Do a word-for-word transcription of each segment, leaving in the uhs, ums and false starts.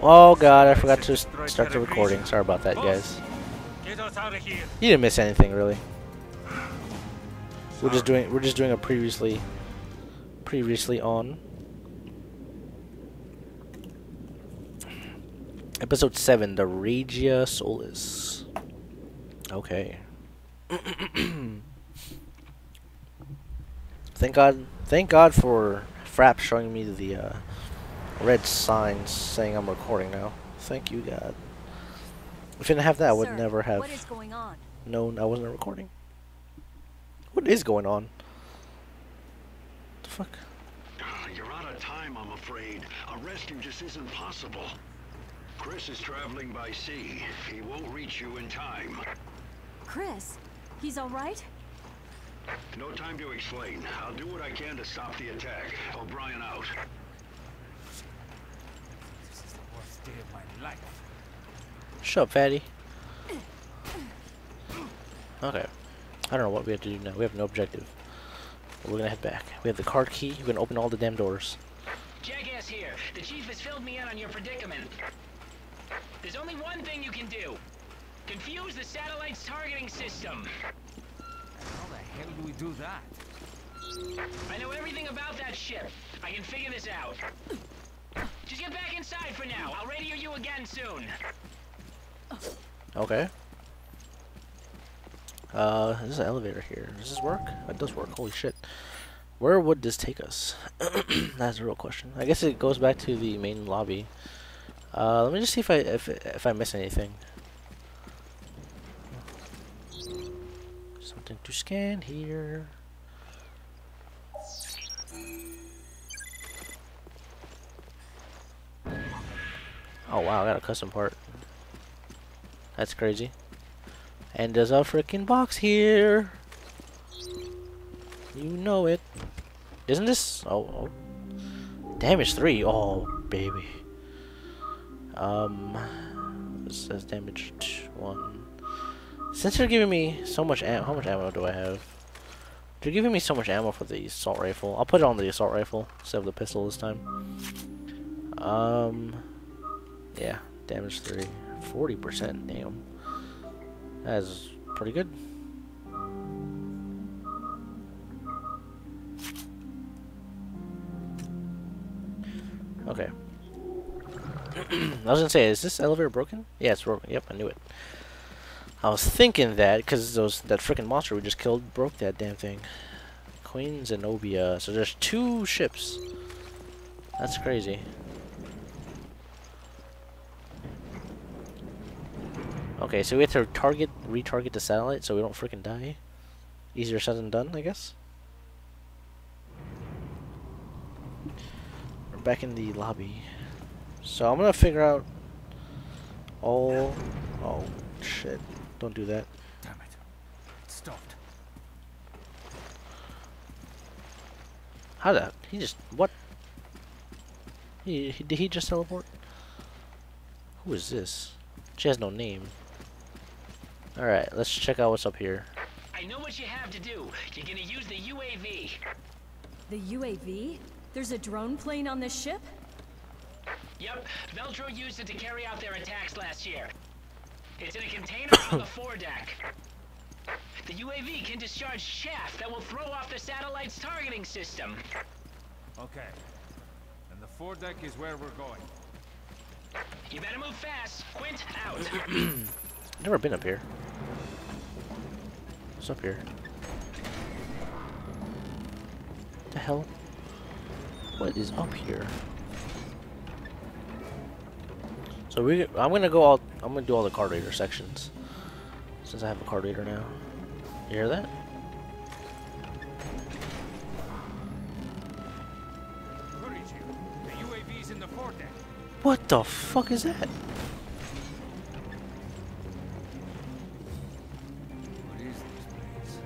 Oh god, I forgot to start the recording. Sorry about that, guys. You didn't miss anything, really. We're just doing we're just doing a previously previously on episode seven, the Regia Solis. Okay. Thank God, thank God for Fraps showing me the uh, red sign saying I'm recording now. Thank you, God. If I didn't have that, I would Sir, never have what is going on? known I wasn't recording. What is going on? What the fuck? You're out of time, I'm afraid. A rescue just isn't possible. Chris is traveling by sea. He won't reach you in time. Chris? He's all right? No time to explain. I'll do what I can to stop the attack. O'Brien out. This is the worst day of my life. Shut up, fatty. Okay. I don't know what we have to do now. We have no objective. But we're gonna head back. We have the card key. You can open all the damn doors. Jackass here. The chief has filled me in on your predicament. There's only one thing you can do. Confuse the satellite's targeting system. How the hell do we do that? I know everything about that ship. I can figure this out. Just get back inside for now. I'll radio you again soon. Okay. Uh, this is an elevator here. Does this work? It does work. Holy shit. Where would this take us? That's a real question. I guess it goes back to the main lobby. Uh, let me just see if I if if I miss anything. Something to scan here. Oh wow, I got a custom part. That's crazy. And there's a freaking box here. You know it. Isn't this? Oh, oh. Damage three. Oh baby. Um, it says damage one. Since you're giving me so much ammo, how much ammo do I have? You're giving me so much ammo for the assault rifle. I'll put it on the assault rifle instead of the pistol this time. Um, yeah, damage three, forty percent. Damn, that is pretty good. Okay. I was gonna say, is this elevator broken? Yeah, it's broken. Yep, I knew it. I was thinking that because those that freaking monster we just killed broke that damn thing. Queen Zenobia. So there's two ships. That's crazy. Okay, so we have to target, retarget the satellite so we don't freaking die. Easier said than done, I guess. We're back in the lobby. So I'm gonna figure out all. Oh shit! Don't do that. Damn it! It stopped. How the? He just what? He, he did he just teleport? Who is this? She has no name. All right, let's check out what's up here. I know what you have to do. You're gonna use the U A V. The U A V? There's a drone plane on this ship? Yep, Veltro used it to carry out their attacks last year. It's in a container on the foredeck. The U A V can discharge shafts that will throw off the satellite's targeting system. Okay, and the foredeck is where we're going. You better move fast. Quint out. Never been up here. What's up here? What the hell? What is up here? So we, I'm gonna go all. I'm gonna do all the card reader sections since I have a card reader now. You hear that? What the fuck is that? What is this place?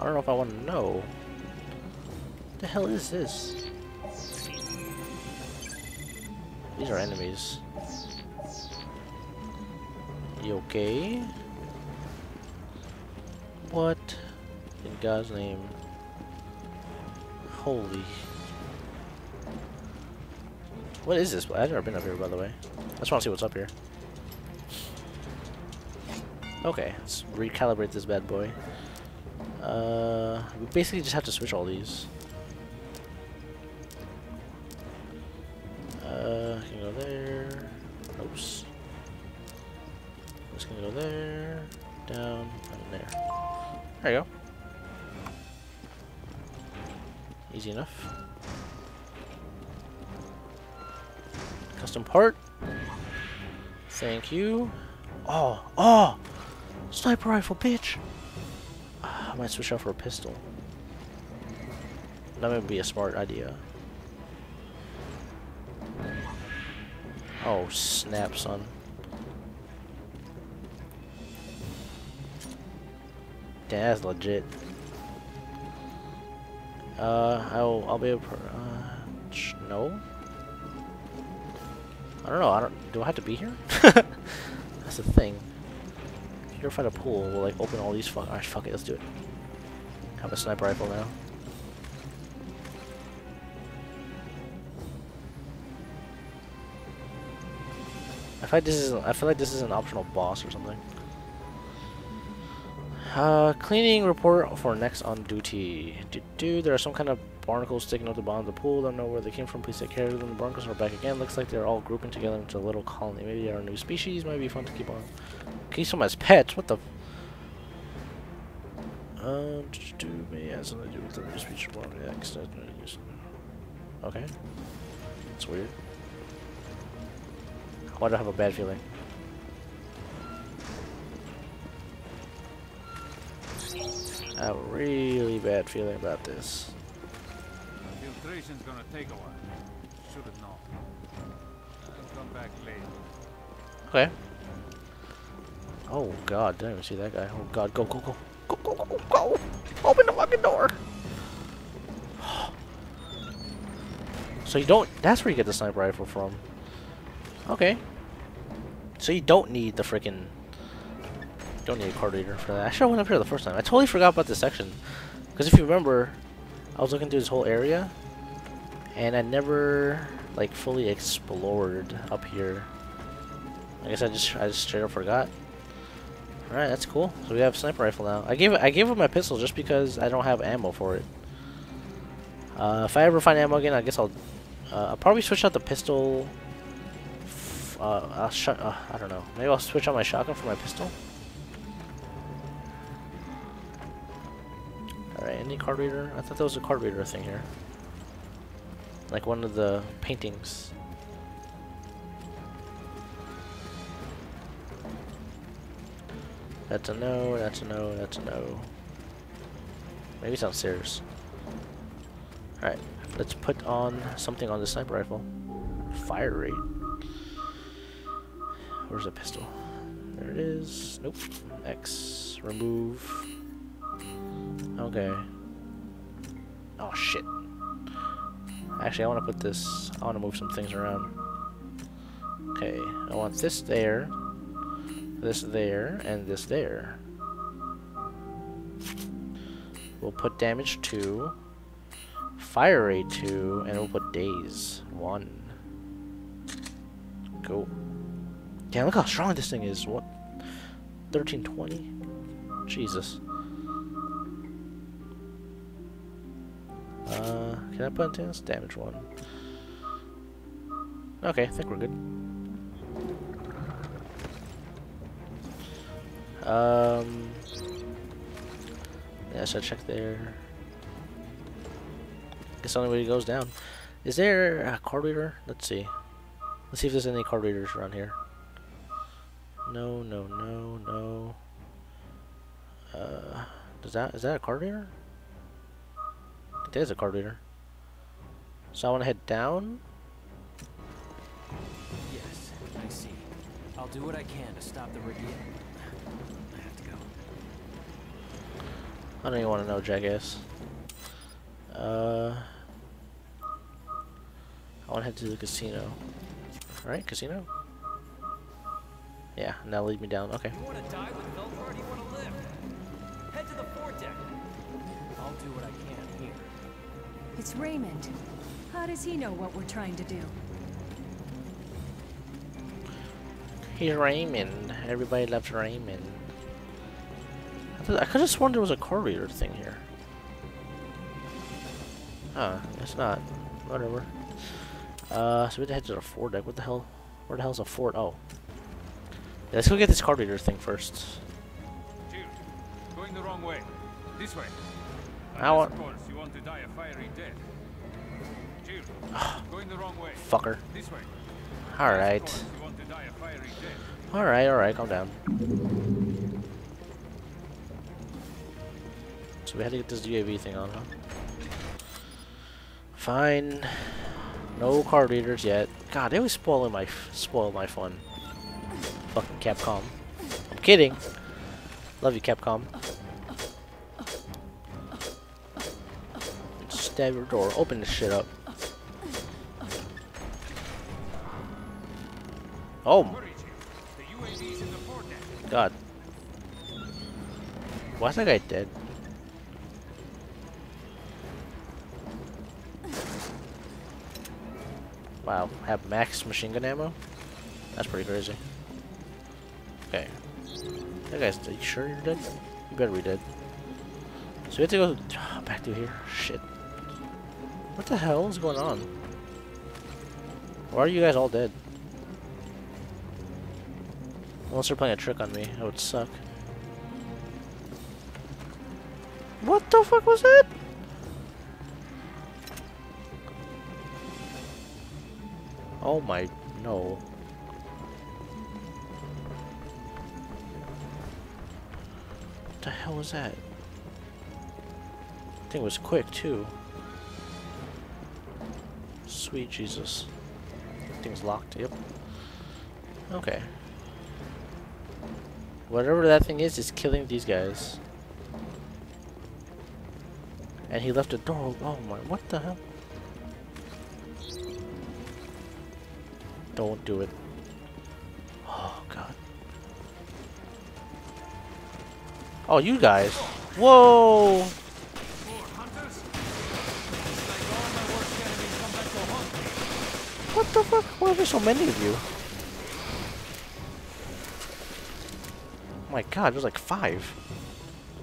I don't know if I want to know. What the hell is this? These are enemies. You okay? What in God's name? Holy. What is this? I've never been up here, by the way. I just want to see what's up here. Okay, let's recalibrate this bad boy. Uh, we basically just have to switch all these. Uh, can go there. Oops. Just gonna go there, down, and there. There you go. Easy enough. Custom part. Thank you. Oh, oh! Sniper rifle, bitch! I might switch out for a pistol. That would be a smart idea. Oh, snap, son. Damn, that's legit. Uh, I'll, I'll be able to, uh, no? I don't know, I don't, do I have to be here? That's the thing. If you're fight a pool, we'll like open all these fuck, alright, fuck it, let's do it. Have a sniper rifle now. I feel like this is, I feel like this is an optional boss or something. Uh, cleaning report for next on duty. Do, do there are some kind of barnacles sticking out the bottom of the pool. Don't know where they came from. Please take care of them. The barnacles are back again. Looks like they're all grouping together into a little colony. Maybe they are a new species. Might be fun to keep on. Keep some as pets. What the? F uh, do me as something to do with the new species. Okay. That's weird. Why do I have a bad feeling? I have a really bad feeling about this. Filtration's gonna take a while. Should have known. I'll come back later. Okay. Oh god, didn't even see that guy. Oh god, go, go, go. Go, go, go, go, go! Open the fucking door! So you don't... That's where you get the sniper rifle from. Okay. So you don't need the frickin'... Don't need a card reader for that. I should have went up here the first time. I totally forgot about this section. Because if you remember, I was looking through this whole area. And I never, like, fully explored up here. I guess I just I just straight up forgot. Alright, that's cool. So we have a sniper rifle now. I gave I gave up my pistol just because I don't have ammo for it. Uh, if I ever find ammo again, I guess I'll... Uh, I'll probably switch out the pistol... F uh, I'll sh uh, I don't know. Maybe I'll switch out my shotgun for my pistol? Alright, any card reader? I thought that was a card reader thing here. Like one of the paintings. That's a no, that's a no, that's a no. Maybe it's downstairs. Alright, let's put on something on the sniper rifle. Fire rate. Where's the pistol? There it is. Nope. X. Remove. Okay. Oh shit. Actually, I want to put this... I want to move some things around. Okay. I want this there. This there. And this there. We'll put damage two. Fire rate two. And we'll put days one. Go. Damn, look how strong this thing is. What? thirteen twenty? Jesus. Uh, can I put into this? Damage one. Okay, I think we're good. Um, yeah, so I check there. Guess the only way it goes down. Is there a card reader? Let's see. Let's see if there's any card readers around here. No, no, no, no. Uh, does that is that a card reader? There's a card reader. So I want to head down. Yes, I see. I'll do what I can to stop the Regia. I have to go. I don't even want to know, jackass. Uh, I want to head to the casino. All right, casino. Yeah, now lead me down. Okay. You want to die with Veltro, or do you want to live? Head to the foredeck. I'll do what I can. It's Raymond. How does he know what we're trying to do? He's Raymond. Everybody loves Raymond. I, thought, I could have sworn there was a corridor thing here. Huh, it's not. Whatever. Uh, so we had to head to the fort deck. What the hell? Where the hell's a fort? Oh. Yeah, let's go get this card reader thing first. Jill, going the wrong way. This way. I want. Of course, you want to die a fiery death. Jill, going the wrong way. Fucker. This way. All right. All right, all right, calm down. So we had to get this U A V thing on, huh? Fine. No card readers yet. God, they always spoil my spoil my fun. Fucking Capcom. I'm kidding. Love you, Capcom. Stab your door. Open this shit up. Oh. God. Why is that guy dead? Wow, have max machine gun ammo? That's pretty crazy. Okay. That guy's dead. You sure you're dead? You better be dead. So we have to go back through here. Shit. What the hell is going on? Why are you guys all dead? Unless they're playing a trick on me. That would suck. What the fuck was that? Oh my, no. What the hell was that? Thing was quick too. Sweet Jesus. Thing's locked, yep. Okay. Whatever that thing is, it's killing these guys. And he left the door, oh my, what the hell? Don't do it. Oh god. Oh, you guys. Whoa! What the fuck? Why are there so many of you? Oh my god, there's like five.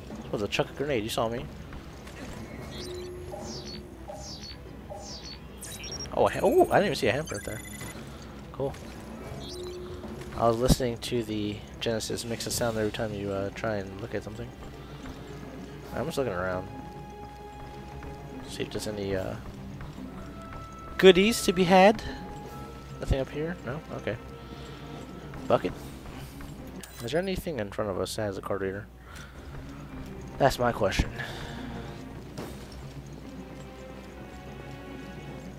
I was supposed to chuck a grenade, you saw me. Oh, oh, I didn't even see a hamper there. Cool. I was listening to the Genesis. It makes a sound every time you uh, try and look at something. I'm just looking around. See if there's any uh, goodies to be had. Nothing up here? No? Okay. Bucket. Is there anything in front of us that has a card reader? That's my question.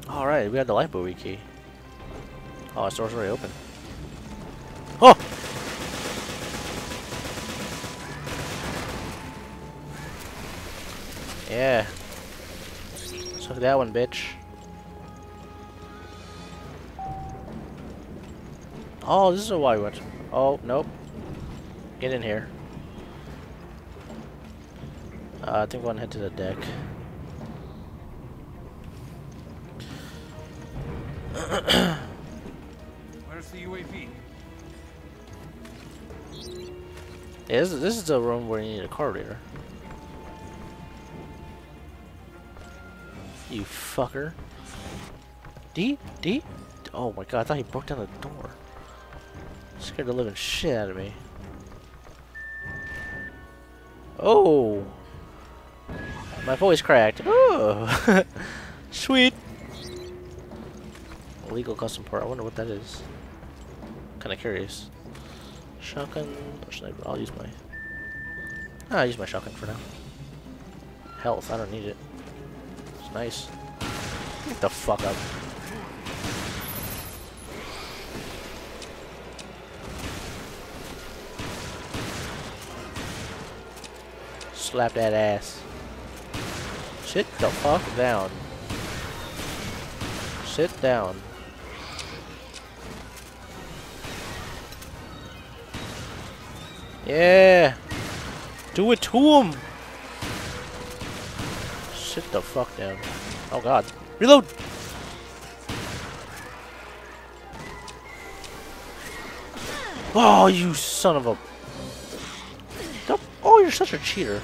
Alright, we got the light buoy key. Oh, this door's already open. Oh! Yeah. Let's look at that one, bitch. Oh, this is why we went. Oh, nope. Get in here. Uh, I think we're gonna head to the deck. U A V. Yeah, this is, this is the room where you need a card reader. You fucker. D? D? Oh my god, I thought he broke down the door. Scared the living shit out of me. Oh! My voice cracked. Oh! Sweet! Illegal custom part. I wonder what that is. Kinda curious. Shotgun or sniper? I'll use my. Ah, I'll use my shotgun for now. Health, I don't need it. It's nice. Get the fuck up. Slap that ass. Sit the fuck down. Sit down. Yeah! Do it to him! Sit the fuck down. Oh god. Reload! Oh, you son of a... Oh, you're such a cheater.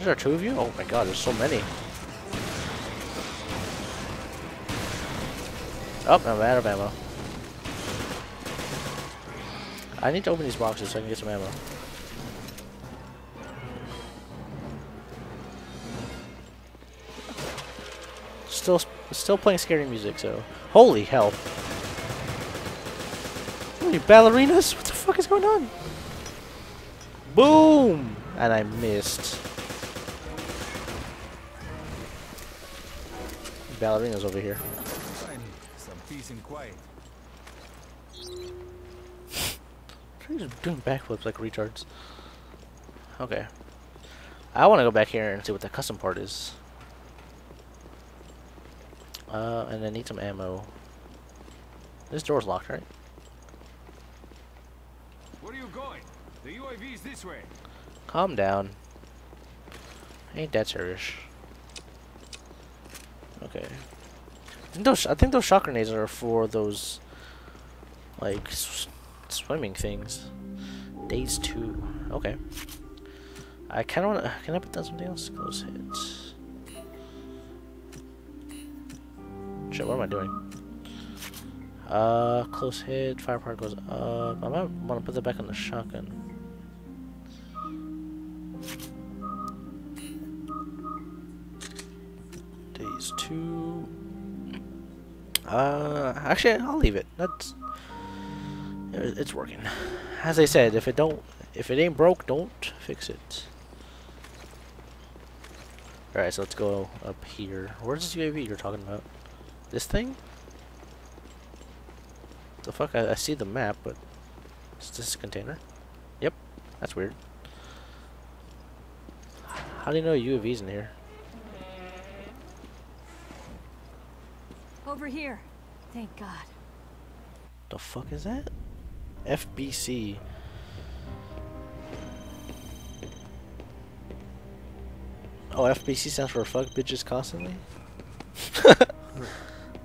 Is there two of you? Oh my god, there's so many. Oh, I'm out of ammo. I need to open these boxes so I can get some ammo. Still, still playing scary music, so... Holy hell. Holy ballerinas? What the fuck is going on? Boom! And I missed. Ballerinas over here. Some peace and quiet. They're doing backflips like retards. Okay. I want to go back here and see what the custom part is. Uh, and I need some ammo. This door's locked, right? Where are you going? The U A V is this way. Calm down. Ain't that serious? Okay. I think those, I think those shock grenades are for those, like, sw swimming things. Days two. Okay. I kind of want to. Can I put that something else? Close hits. Shit. What am I doing? Uh, close hit. Firepower goes up. I might want to put that back on the shotgun. Two. Uh, actually, I'll leave it. That's it's working. As I said, if it don't, if it ain't broke, don't fix it. All right, so let's go up here. Where's this U A V you're talking about? This thing? The fuck? I, I see the map, but is this a container? Yep. That's weird. How do you know U A V's in here? Over here. Thank God. The fuck is that? F B C. Oh, F B C stands for fuck bitches constantly?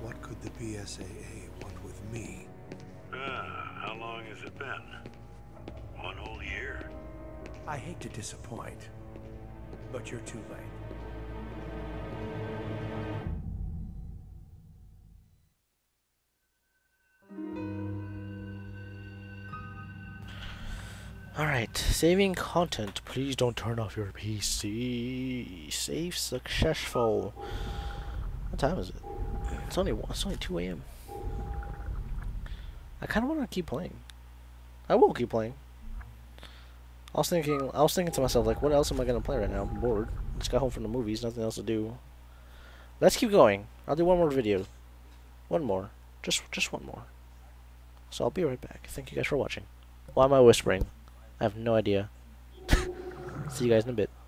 What could the B S A A want with me? Ah, how long has it been? One whole year? I hate to disappoint, but you're too late. Alright, saving content. Please don't turn off your P C. Save successful. What time is it? It's only it's only two A M I kind of want to keep playing. I will keep playing. I was thinking. I was thinking to myself, like, what else am I gonna play right now? I'm bored. Just got home from the movies. Nothing else to do. Let's keep going. I'll do one more video. One more. Just just one more. So I'll be right back. Thank you guys for watching. Why am I whispering? I have no idea. See you guys in a bit.